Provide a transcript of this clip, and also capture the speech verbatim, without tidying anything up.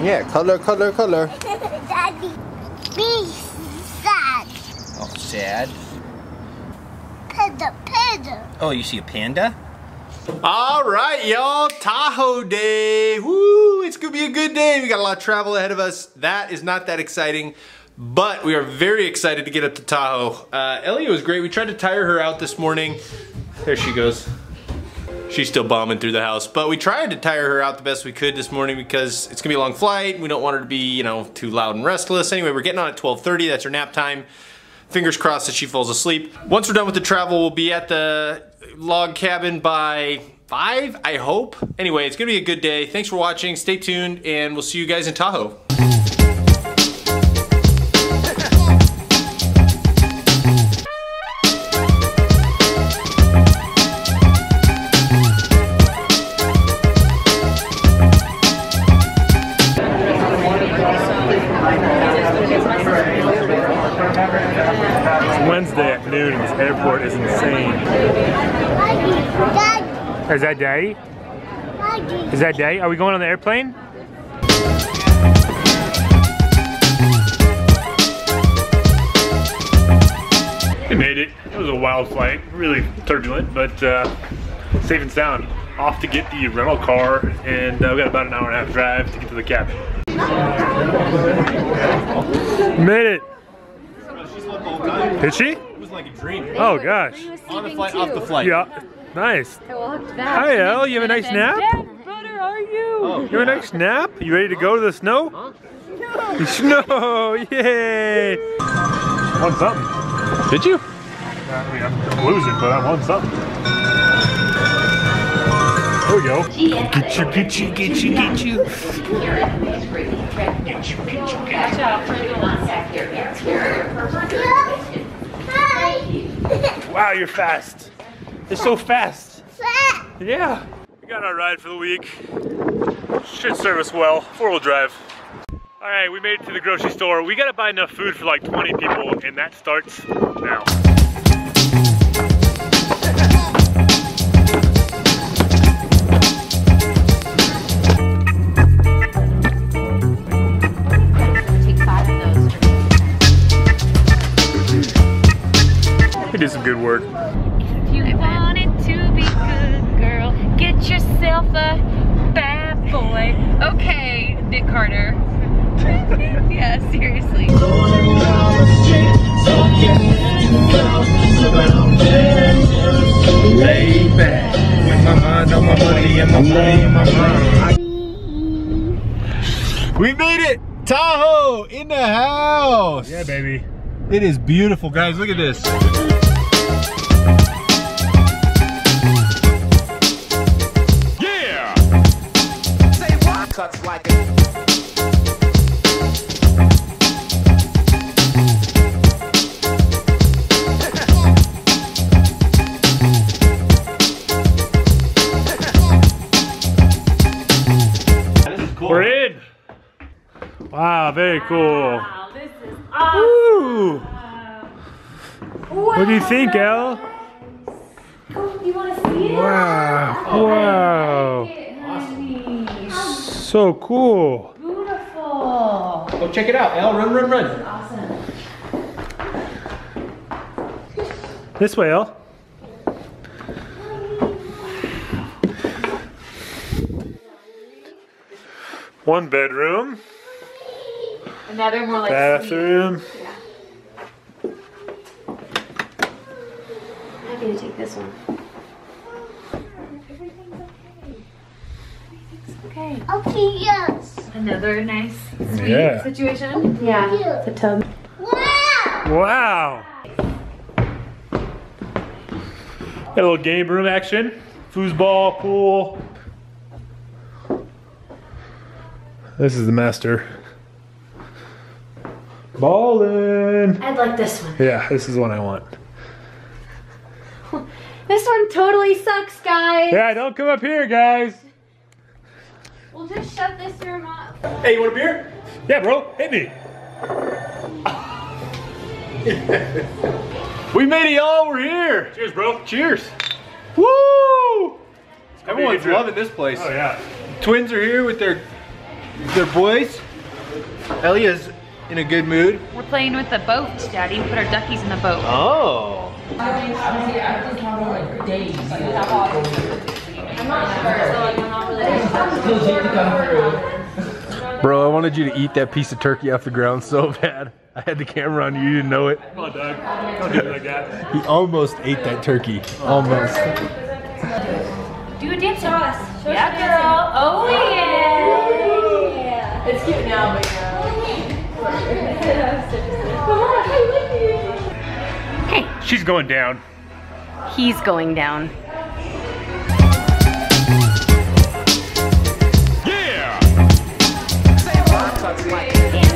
Yeah, color, color, color. Daddy, be sad. Oh, sad. Panda, panda. Oh, you see a panda? All right, y'all, Tahoe Day. Woo, it's gonna be a good day. We got a lot of travel ahead of us. That is not that exciting, but we are very excited to get up to Tahoe. Uh, Ellie was great. We tried to tire her out this morning. There she goes. She's still bombing through the house, but we tried to tire her out the best we could this morning because it's gonna be a long flight. We don't want her to be, you know, too loud and restless. Anyway, we're getting on at twelve thirty, that's her nap time. Fingers crossed that she falls asleep. Once we're done with the travel, we'll be at the log cabin by five, I hope. Anyway, it's gonna be a good day. Thanks for watching, stay tuned, and we'll see you guys in Tahoe. Wednesday afternoon and this airport is insane. Daddy. Is that Daddy? Daddy? Is that Daddy? Are we going on the airplane? We made it. It was a wild flight, really turbulent, but uh, safe and sound. Off to get the rental car, and uh, we got about an hour and a half drive to get to the cabin. Made it. Did she? It was like a dream. They oh were, gosh. On the flight, too. Off the flight. Yeah. Nice. I walked back. Hi, Elle. You have a nice nap? Dad, brother, are you? Oh, you yeah. have a nice nap? You ready to huh? go to the snow? Huh? No. Snow. Yay. I won something. Did you? I mean, I'm losing, but I won something. There we go. Get you, get you, get you, get you. Get you, get you, get you. Wow, you're fast. You're so fast. Yeah. We got our ride for the week. Should serve us well. Four-wheel drive. All right, we made it to the grocery store. We gotta buy enough food for like twenty people, and that starts now. Did some good work. If you wanted to be good, girl, get yourself a bad boy. Okay, Nick Carter. Yeah, seriously. Lay back with my mind on my money and my money on my mind. We made it! Tahoe in the house! Yeah, baby. It is beautiful, guys. Look at this. Cuts like it. Cool. We're in. Wow, very cool. Wow, this is awesome. Woo. Wow. What do you think, Elle? Oh, you want to see it? Wow. Oh, wow. Wow. So cool. Beautiful. Go check it out, Elle. Run, run, run. This is awesome. This way, Elle. One bedroom. Another more like bathroom. Yeah. I'm not gonna take this one. Okay. Okay, yes. Another nice, sweet yeah. situation. Yeah. yeah. The tub. Wow. Wow. Got a little game room action. Foosball, pool. This is the master. Ballin'. I'd like this one. Yeah, this is the one I want. This one totally sucks, guys. Yeah, don't come up here, guys. We'll just shut this room up. Hey, you want a beer? Yeah, bro, hit me. We made it, y'all. We're here. Cheers, bro. Cheers. Woo! Everyone's loving this place. Oh, yeah. Twins are here with their They're boys. Ellie is in a good mood. We're playing with the boat, Daddy. We put our duckies in the boat. Oh. Bro, I wanted you to eat that piece of turkey off the ground so bad. I had the camera on you, you didn't know it. Come on, Doug. Don't do it like that. He almost ate that turkey. Almost. Do a dance to us. Show yeah, girl. Oh, yeah. yeah. It's cute now, but yeah. Hey. She's going down. He's going down. Yeah! Say what?